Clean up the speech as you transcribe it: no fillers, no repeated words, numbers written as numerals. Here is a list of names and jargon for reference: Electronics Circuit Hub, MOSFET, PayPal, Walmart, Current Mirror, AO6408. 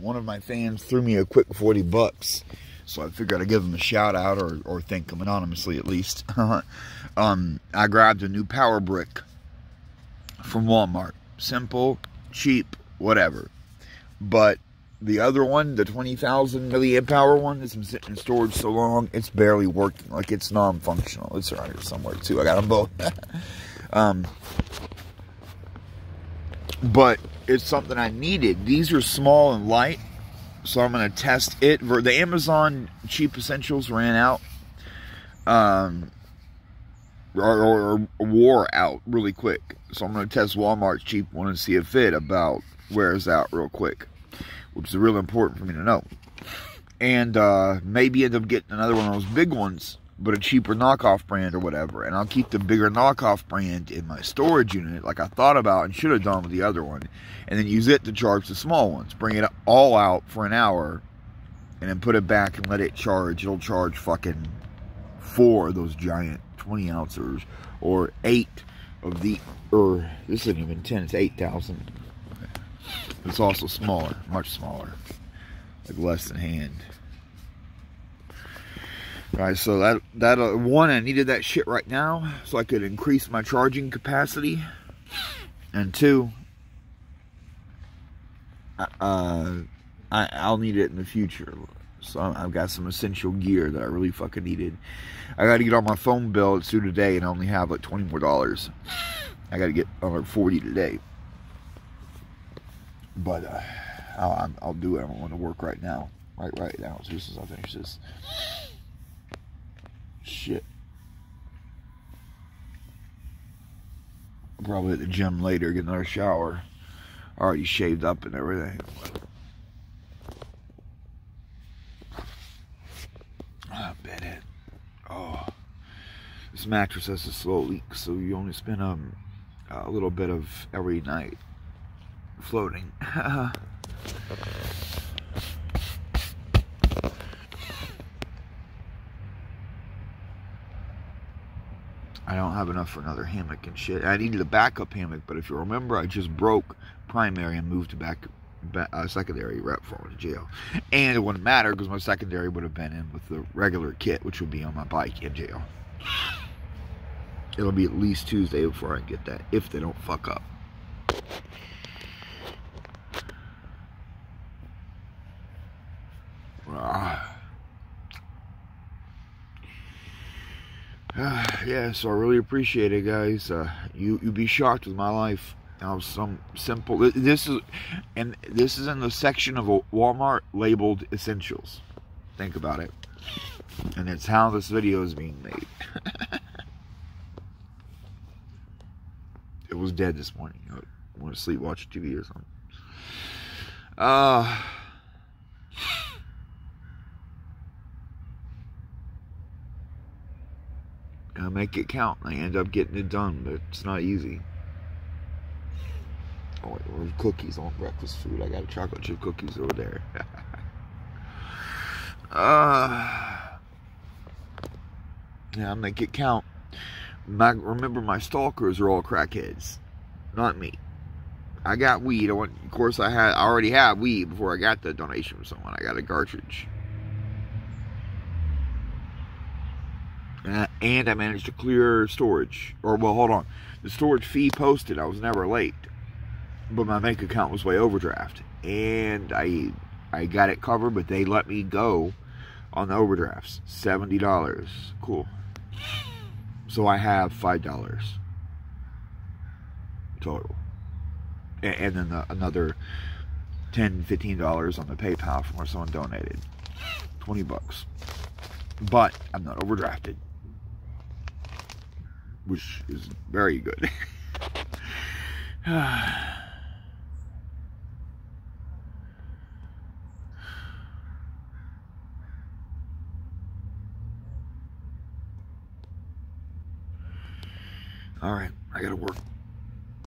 one of my fans threw me a quick 40 bucks. So I figured I'd give him a shout out, or thank him anonymously at least. I grabbed a new power brick from Walmart. Simple, cheap, whatever. But the other one, the 20,000 milliamp power one that's been sitting in storage so long, it's barely working. Like, it's non-functional. It's right here somewhere too. I got them both. But it's something I needed. These are small and light. So I'm going to test it. The Amazon Cheap Essentials ran out. Or wore out really quick. So I'm going to test Walmart's cheap one and see if it about wears out real quick. Which is really important for me to know. And maybe end up getting another one of those big ones. But a cheaper knockoff brand or whatever. And I'll keep the bigger knockoff brand in my storage unit, like I thought about and should have done with the other one. And then use it to charge the small ones. Bring it all out for an hour. And then put it back and let it charge. It'll charge fucking 4 of those giant 20-ounces. Or 8 of the... Or, this isn't even 10, it's 8,000. It's also smaller. Much smaller. Like less than hand. Alright, so that one, I needed that shit right now so I could increase my charging capacity. And 2, I'll need it in the future. So I've got some essential gear that I really fucking needed. I gotta get on my phone bill. It's due today and I only have like $20 more. I gotta get under 40 today. But I'll do it. I don't want to work right now. Right now. As soon as I finish this. Shit. Probably at the gym later, get another shower. Already shaved up and everything. I bet it. Oh, this mattress has a slow leak, so you only spend a little bit of every night floating. I don't have enough for another hammock and shit. I needed a backup hammock, but if you remember, I just broke primary and moved to secondary right for to jail. And it wouldn't matter because my secondary would have been in with the regular kit, which would be on my bike in jail. It'll be at least Tuesday before I get that, if they don't fuck up. Yeah, so I really appreciate it, guys. You'd be shocked with my life. How some simple. This is in the section of a Walmart labeled essentials. Think about it, and it's how this video is being made. It was dead this morning. I went to sleep, watch TV or something. I make it count and I end up getting it done, but it's not easy. Oh, wait, cookies on breakfast food. I got chocolate chip cookies over there. Yeah, I make it count. Remember, my stalkers are all crackheads, not me. I got weed. Of course, I already had weed before I got the donation from someone. I got a cartridge. And I managed to clear storage. Or, well, hold on. The storage fee posted. I was never late. But my bank account was way overdraft. And I got it covered, but they let me go on the overdrafts. $70. Cool. So I have $5 total. And then another $10, $15 on the PayPal from where someone donated. 20 bucks. But I'm not overdrafted. Which is very good. All right, I gotta work.